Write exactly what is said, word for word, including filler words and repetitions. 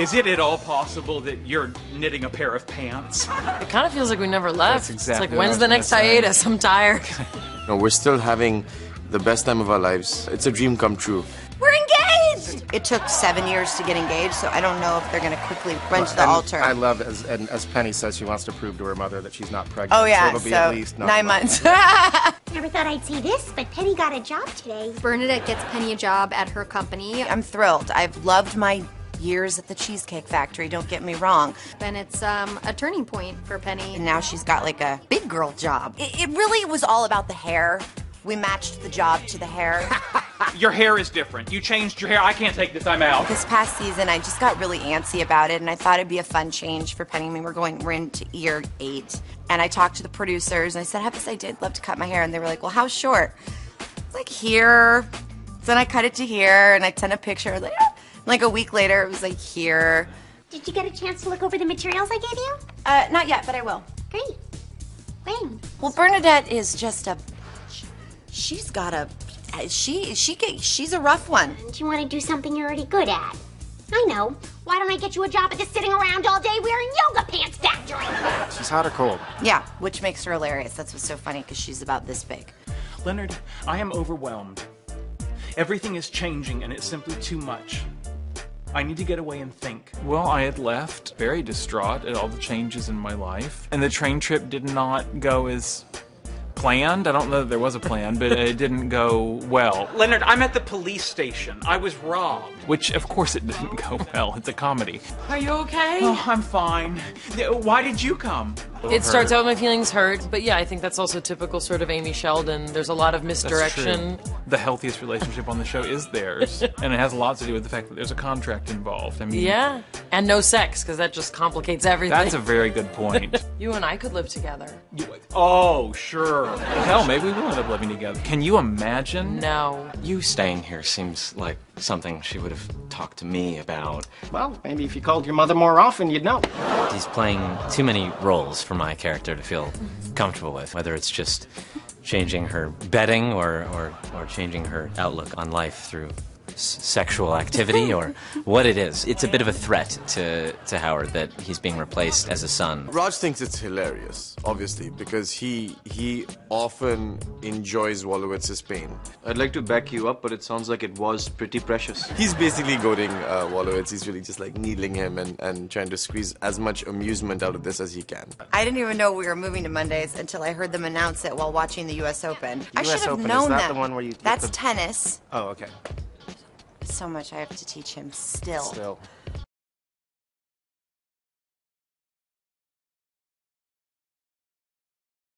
Is it at all possible that you're knitting a pair of pants? It kind of feels like we never left. That's exactly it's like, when's the next hiatus? I'm tired. No, we're still having the best time of our lives. It's a dream come true. We're engaged! It took seven years to get engaged, so I don't know if they're going to quickly run to the altar. I love, as, and as Penny says, she wants to prove to her mother that she's not pregnant. Oh, yeah, so it'll be so at least nine, nine months. months. Never thought I'd say this, but Penny got a job today. Bernadette gets Penny a job at her company. I'm thrilled. I've loved my years at the Cheesecake Factory, don't get me wrong. And it's um, a turning point for Penny. And now she's got like a big girl job. It, it really was all about the hair. We matched the job to the hair. Your hair is different. You changed your hair. I can't take this. I'm out. This past season, I just got really antsy about it, and I thought it'd be a fun change for Penny. I mean, we're going, we're into year eight. And I talked to the producers, and I said, I have this idea. I'd love to cut my hair. And they were like, well, how short? It's like here. So then I cut it to here, and I sent a picture. I was like, ah. Like a week later, it was like here. Did you get a chance to look over the materials I gave you? Uh, not yet, but I will. Great. When? Well, Bernadette is just a... She's got a... She, she, she's a rough one. Do you want to do something you're already good at? I know. Why don't I get you a job at the sitting around all day wearing yoga pants factory? She's hot or cold. Yeah, which makes her hilarious. That's what's so funny, because she's about this big. Leonard, I am overwhelmed. Everything is changing, and it's simply too much. I need to get away and think. Well, I had left very distraught at all the changes in my life, and the train trip did not go as planned. I don't know that there was a plan, but it didn't go well. Leonard, I'm at the police station. I was robbed. Which, of course, it didn't go well. It's a comedy. Are you okay? Oh, I'm fine. Why did you come? It hurt. Starts out my feelings hurt, but yeah, I think that's also typical sort of Amy Sheldon. There's a lot of misdirection. The healthiest relationship on the show is theirs, and it has a lot to do with the fact that there's a contract involved. I mean, yeah, and no sex, because that just complicates everything. That's a very good point. You and I could live together. You, oh, sure. Hell, maybe we will end up living together. Can you imagine? No. You staying here seems like something she would have talked to me about. Well, maybe if you called your mother more often, you'd know. He's playing too many roles for my character to feel comfortable with, whether it's just changing her bedding or, or, or changing her outlook on life through s sexual activity or what it is. It's a bit of a threat to, to Howard that he's being replaced as a son. Raj thinks it's hilarious, obviously, because he, he often enjoys Wolowitz's pain. I'd like to back you up, but it sounds like it was pretty precious. He's basically goading uh, Wolowitz. He's really just like needling him and, and trying to squeeze as much amusement out of this as he can. I didn't even know we were moving to Mondays until I heard them announce it while watching the U S Open. I should have known that. Is that the one where you... That's tennis. Oh, okay. So much I have to teach him still. Still.